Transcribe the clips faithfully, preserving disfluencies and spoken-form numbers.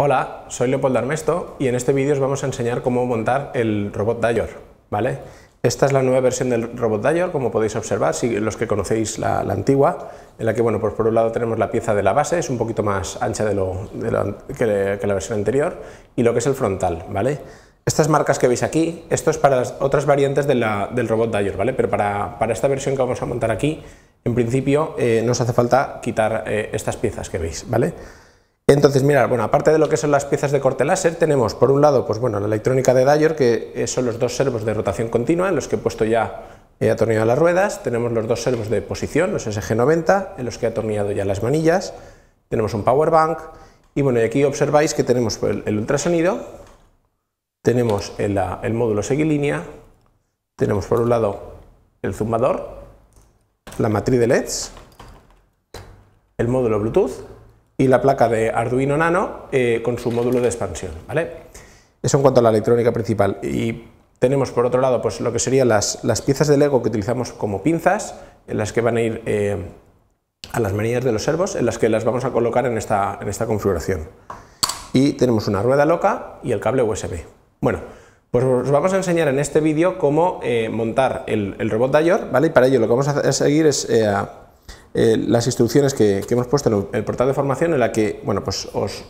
Hola, soy Leopoldo Armesto y en este vídeo os vamos a enseñar cómo montar el robot DYOR, ¿vale? Esta es la nueva versión del robot DYOR, como podéis observar, si los que conocéis la, la antigua, en la que, bueno, pues por un lado tenemos la pieza de la base, es un poquito más ancha de lo, de lo, que, que la versión anterior, y lo que es el frontal, ¿vale? Estas marcas que veis aquí, esto es para las otras variantes de la, del robot DYOR, ¿vale? Pero para, para esta versión que vamos a montar aquí, en principio, eh, nos hace falta quitar eh, estas piezas que veis, ¿vale? Entonces, mirad, bueno, aparte de lo que son las piezas de corte láser, tenemos por un lado, pues bueno, la electrónica de DYOR, que son los dos servos de rotación continua, en los que he puesto ya, he atornillado las ruedas, tenemos los dos servos de posición, los S G noventa, en los que he atornillado ya las manillas, tenemos un power bank, y bueno, y aquí observáis que tenemos el, el ultrasonido, tenemos el, el módulo seguilínea, tenemos por un lado el zumbador, la matriz de L E Ds, el módulo Bluetooth, y la placa de Arduino nano eh, con su módulo de expansión, ¿vale? Eso en cuanto a la electrónica principal. Y tenemos por otro lado pues lo que serían las, las piezas de Lego que utilizamos como pinzas, en las que van a ir eh, a las manillas de los servos, en las que las vamos a colocar en esta, en esta configuración. Y tenemos una rueda loca y el cable U S B. Bueno, pues os vamos a enseñar en este vídeo cómo eh, montar el, el robot DYOR, ¿vale? Y para ello lo que vamos a seguir es... Eh, a, Eh, las instrucciones que, que hemos puesto en el portal de formación, en la que, bueno, pues os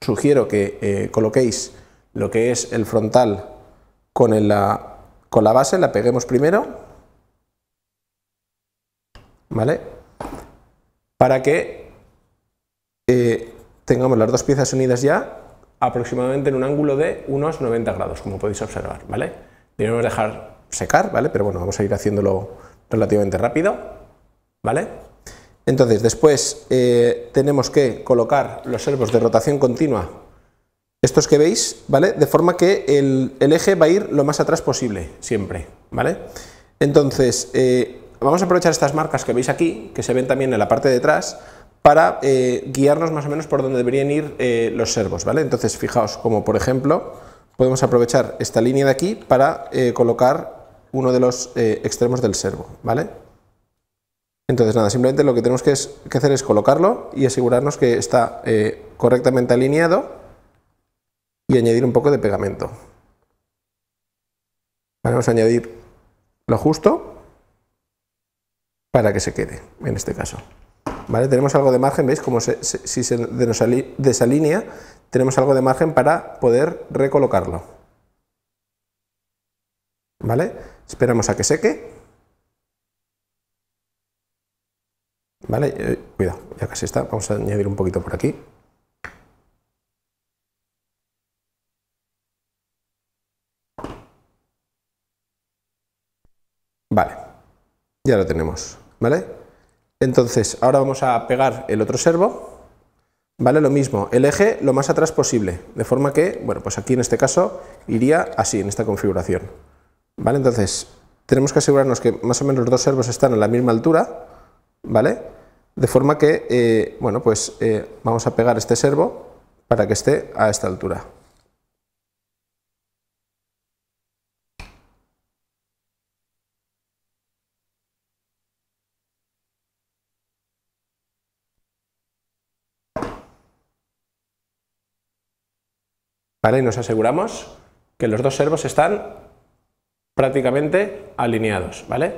sugiero que eh, coloquéis lo que es el frontal con, el, la, con la base, la peguemos primero, ¿vale? Para que eh, tengamos las dos piezas unidas ya aproximadamente en un ángulo de unos noventa grados, como podéis observar, ¿vale? Debemos dejar secar, ¿vale? Pero bueno, vamos a ir haciéndolo relativamente rápido, ¿vale? Entonces, después eh, tenemos que colocar los servos de rotación continua, estos que veis, ¿vale? De forma que el, el eje va a ir lo más atrás posible, siempre, ¿vale? Entonces, eh, vamos a aprovechar estas marcas que veis aquí, que se ven también en la parte de atrás, para eh, guiarnos más o menos por donde deberían ir eh, los servos, ¿vale? Entonces, fijaos, como por ejemplo, podemos aprovechar esta línea de aquí para eh, colocar uno de los eh, extremos del servo, ¿vale? Entonces nada, simplemente lo que tenemos que, es, que hacer es colocarlo y asegurarnos que está eh, correctamente alineado y añadir un poco de pegamento. Vamos a añadir lo justo para que se quede, en este caso. ¿Vale? Tenemos algo de margen, ¿veis? Como se, se, si se nos desalinea, tenemos algo de margen para poder recolocarlo. ¿Vale? Esperamos a que seque. Vale, eh, cuidado, ya casi está, vamos a añadir un poquito por aquí. Vale, ya lo tenemos, ¿vale? Entonces, ahora vamos a pegar el otro servo, ¿vale? Lo mismo, el eje lo más atrás posible, de forma que, bueno, pues aquí en este caso iría así, en esta configuración. ¿Vale? Entonces, tenemos que asegurarnos que más o menos los dos servos están a la misma altura, ¿vale? De forma que, eh, bueno, pues eh, vamos a pegar este servo para que esté a esta altura. Vale, y nos aseguramos que los dos servos están prácticamente alineados, ¿vale?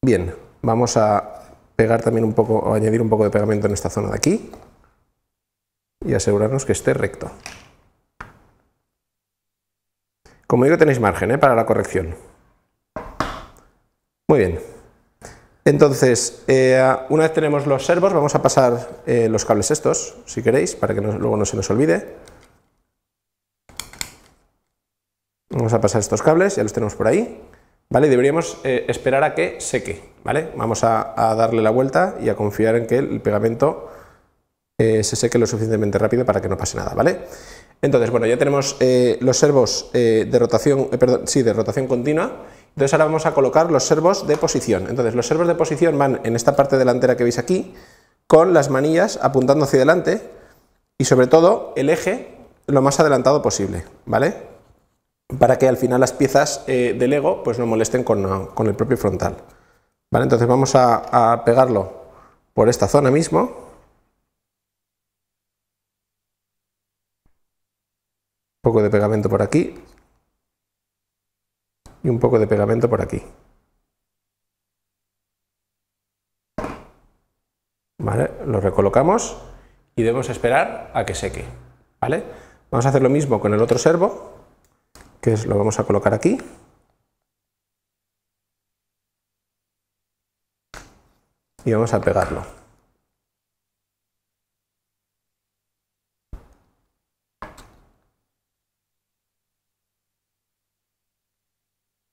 Bien. Vamos a pegar también un poco, o añadir un poco de pegamento en esta zona de aquí y asegurarnos que esté recto. Como digo, tenéis margen, ¿eh?, para la corrección. Muy bien. Entonces, eh, una vez tenemos los servos, vamos a pasar eh, los cables estos, si queréis, para que no, luego no se nos olvide. Vamos a pasar estos cables, ya los tenemos por ahí. Vale, deberíamos eh, esperar a que seque, ¿vale? Vamos a, a darle la vuelta y a confiar en que el pegamento eh, se seque lo suficientemente rápido para que no pase nada, ¿vale? Entonces, bueno, ya tenemos eh, los servos eh, de rotación, eh, perdón, sí, de rotación continua. Entonces ahora vamos a colocar los servos de posición. Entonces los servos de posición van en esta parte delantera que veis aquí, con las manillas apuntando hacia adelante y sobre todo el eje lo más adelantado posible, ¿vale? Para que al final las piezas eh, de Lego pues no molesten con, con el propio frontal. Vale, entonces vamos a, a pegarlo por esta zona mismo. poco de pegamento por aquí y un poco de pegamento por aquí. Vale, lo recolocamos y debemos esperar a que seque. ¿Vale? Vamos a hacer lo mismo con el otro servo, que es, lo vamos a colocar aquí. Y vamos a pegarlo.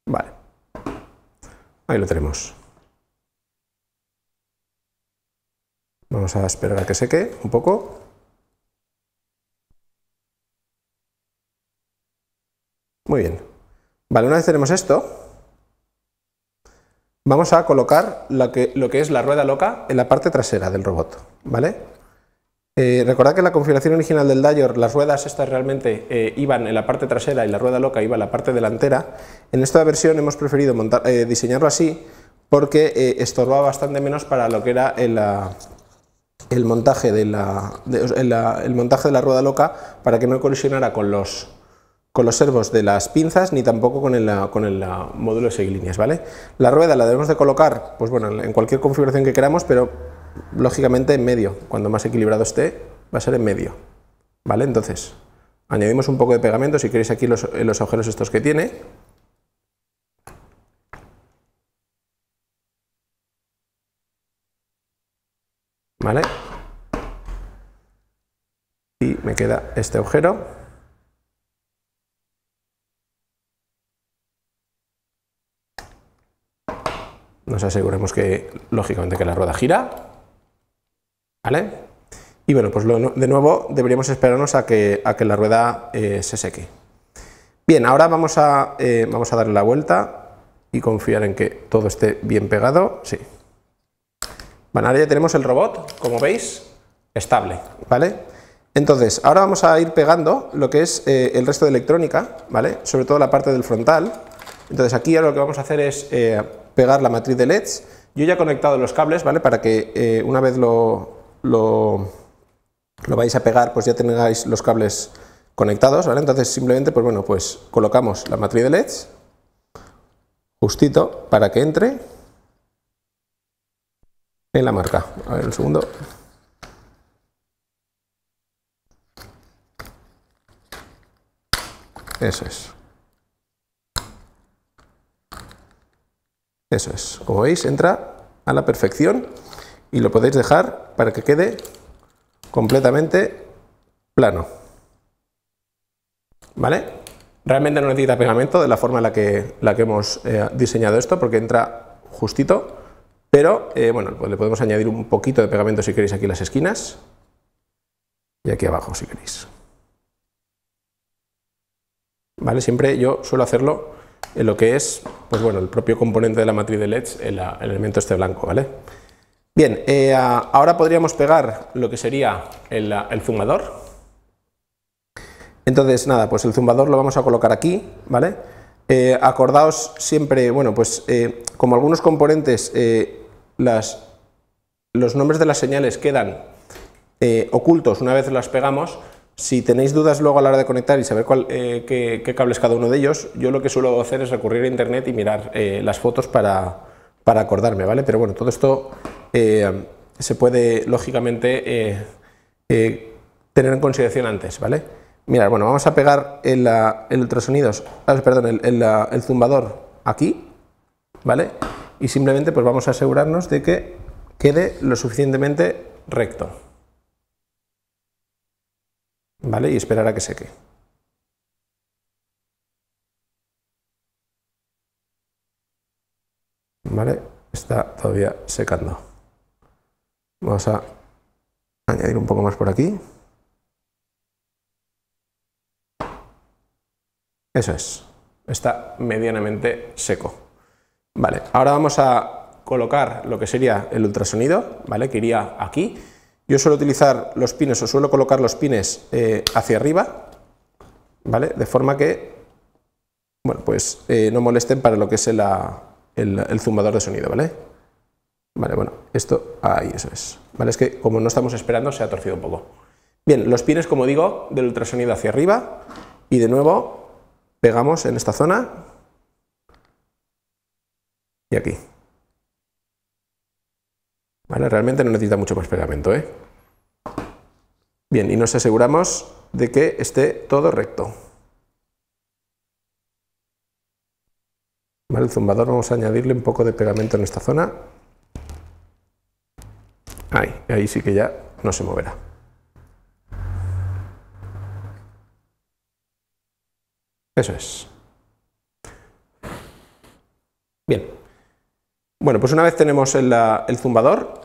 Vale. Ahí lo tenemos. Vamos a esperar a que seque un poco. Muy bien. Vale, una vez tenemos esto, vamos a colocar lo que, lo que es la rueda loca en la parte trasera del robot, ¿vale? Eh, recordad que en la configuración original del DYOR las ruedas estas realmente eh, iban en la parte trasera y la rueda loca iba en la parte delantera. En esta versión hemos preferido montar, eh, diseñarlo así porque eh, estorbaba bastante menos para lo que era el, el, montaje de la, de, el, el montaje de la rueda loca, para que no colisionara con los... con los servos de las pinzas ni tampoco con el, con el módulo de seguilíneas, ¿vale? La rueda la debemos de colocar, pues bueno, en cualquier configuración que queramos, pero lógicamente en medio, cuando más equilibrado esté, va a ser en medio, ¿vale? Entonces, añadimos un poco de pegamento, si queréis aquí los, los agujeros estos que tiene. ¿Vale? Y me queda este agujero. Nos aseguramos que, lógicamente, que la rueda gira, ¿vale? Y bueno, pues lo, de nuevo deberíamos esperarnos a que, a que la rueda eh, se seque. Bien, ahora vamos a, eh, vamos a darle la vuelta y confiar en que todo esté bien pegado, sí. Bueno, ahora ya tenemos el robot, como veis, estable, ¿vale? Entonces, ahora vamos a ir pegando lo que es eh, el resto de electrónica, ¿vale? Sobre todo la parte del frontal. Entonces aquí ahora lo que vamos a hacer es eh, pegar la matriz de L E Ds. Yo ya he conectado los cables, ¿vale? Para que eh, una vez lo, lo, lo vais a pegar, pues ya tengáis los cables conectados, ¿vale? Entonces simplemente, pues bueno, pues colocamos la matriz de L E Ds justito para que entre en la marca. A ver, un segundo. Eso es. Eso es, como veis entra a la perfección y lo podéis dejar para que quede completamente plano, ¿vale? Realmente no necesita pegamento de la forma en la que, la que hemos eh, diseñado esto, porque entra justito, pero eh, bueno, pues le podemos añadir un poquito de pegamento si queréis aquí en las esquinas y aquí abajo si queréis, ¿vale? Siempre yo suelo hacerlo en lo que es, pues bueno, el propio componente de la matriz de L E Ds, el, el elemento este blanco, ¿vale? Bien, eh, ahora podríamos pegar lo que sería el, el zumbador. Entonces, nada, pues el zumbador lo vamos a colocar aquí, ¿vale? Eh, acordaos siempre, bueno, pues eh, como algunos componentes, eh, las, los nombres de las señales quedan eh, ocultos una vez las pegamos. Si tenéis dudas luego a la hora de conectar y saber cuál, eh, qué, qué cable es cada uno de ellos, yo lo que suelo hacer es recurrir a internet y mirar eh, las fotos para, para acordarme, ¿vale? Pero bueno, todo esto eh, se puede, lógicamente, eh, eh, tener en consideración antes, ¿vale? Mirad, bueno, vamos a pegar el, el ultrasonidos, perdón, el, el, el zumbador aquí, ¿vale? Y simplemente pues vamos a asegurarnos de que quede lo suficientemente recto. ¿Vale? Y esperar a que seque. ¿Vale? Está todavía secando. Vamos a añadir un poco más por aquí. Eso es. Está medianamente seco. Vale. Ahora vamos a colocar lo que sería el ultrasonido, ¿vale? Que iría aquí. Yo suelo utilizar los pines o suelo colocar los pines eh, hacia arriba, ¿vale? De forma que, bueno, pues eh, no molesten para lo que es el, el, el zumbador de sonido, ¿vale? Vale, bueno, esto, ahí, eso es, ¿vale? Es que como no estamos esperando se ha torcido un poco. Bien, los pines, como digo, del ultrasonido hacia arriba y de nuevo pegamos en esta zona y aquí. Vale, realmente no necesita mucho más pegamento, ¿eh? Bien, y nos aseguramos de que esté todo recto. Vale, el zumbador vamos a añadirle un poco de pegamento en esta zona. Ahí, ahí sí que ya no se moverá. Eso es. Bien. Bueno, pues una vez tenemos el, el zumbador,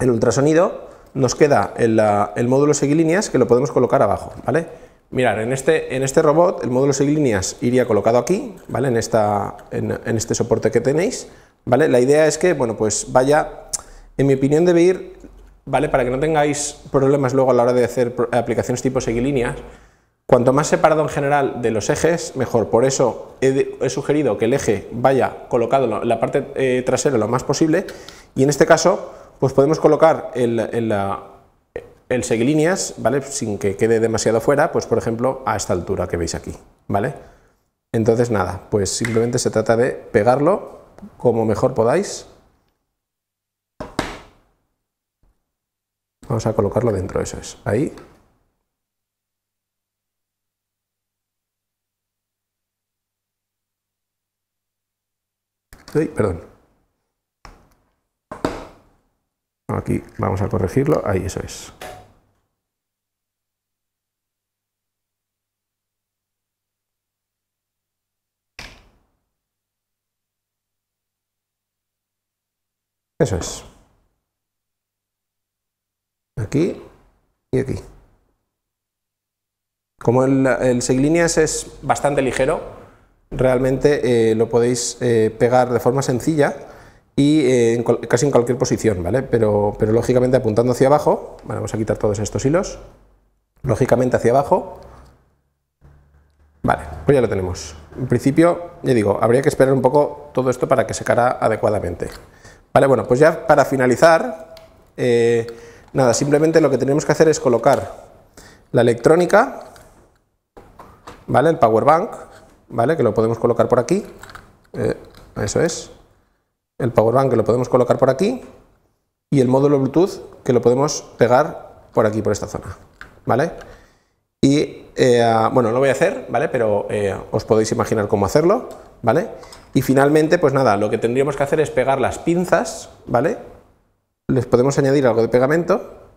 el ultrasonido, nos queda el, el módulo seguilíneas que lo podemos colocar abajo, ¿vale? Mirad, en este, en este robot el módulo seguilíneas iría colocado aquí, ¿vale? En, esta, en, en este soporte que tenéis, ¿vale? La idea es que, bueno, pues vaya, en mi opinión debe ir, ¿vale? Para que no tengáis problemas luego a la hora de hacer aplicaciones tipo seguilíneas, cuanto más separado en general de los ejes, mejor. Por eso he, he sugerido que el eje vaya colocado en la parte eh, trasera lo más posible, y en este caso, pues podemos colocar el... el el seguilíneas, ¿vale? Sin que quede demasiado fuera, pues por ejemplo a esta altura que veis aquí, ¿vale? Entonces nada, pues simplemente se trata de pegarlo como mejor podáis. Vamos a colocarlo dentro, eso es, ahí. Uy, perdón. Aquí vamos a corregirlo, ahí, eso es. Eso es. Aquí y aquí. Como el, el seguilíneas es bastante ligero, realmente eh, lo podéis eh, pegar de forma sencilla y eh, en, casi en cualquier posición, ¿vale? Pero, pero lógicamente apuntando hacia abajo, vale, vamos a quitar todos estos hilos, lógicamente hacia abajo. Vale, pues ya lo tenemos. En principio, ya digo, habría que esperar un poco todo esto para que secara adecuadamente. Vale, bueno, pues ya para finalizar, eh, nada, simplemente lo que tenemos que hacer es colocar la electrónica, ¿vale? El power bank, ¿vale? Que lo podemos colocar por aquí, eh, eso es, el power bank que lo podemos colocar por aquí y el módulo Bluetooth que lo podemos pegar por aquí, por esta zona, ¿vale? Y, eh, bueno, lo voy a hacer, ¿vale? Pero eh, os podéis imaginar cómo hacerlo, ¿vale? Y finalmente, pues nada, lo que tendríamos que hacer es pegar las pinzas, ¿vale? Les podemos añadir algo de pegamento.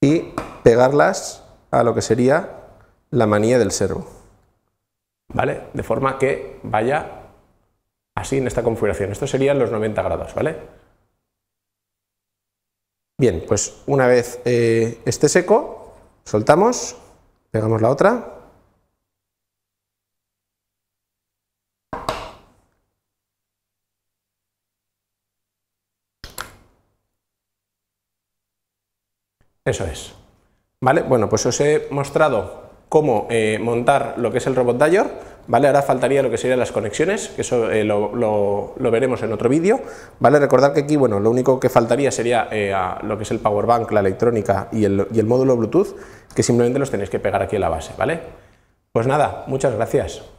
Y pegarlas a lo que sería la manilla del servo, ¿vale? De forma que vaya así en esta configuración. Estos serían los noventa grados, ¿vale? Bien, pues una vez eh, esté seco, soltamos, pegamos la otra. Eso es. Vale, bueno, pues os he mostrado cómo eh, montar lo que es el robot DYOR, ¿vale? Ahora faltaría lo que serían las conexiones, que eso eh, lo, lo, lo veremos en otro vídeo, ¿vale? Recordad que aquí, bueno, lo único que faltaría sería eh, a lo que es el power bank, la electrónica y el, y el módulo Bluetooth, que simplemente los tenéis que pegar aquí en la base, ¿vale? Pues nada, muchas gracias.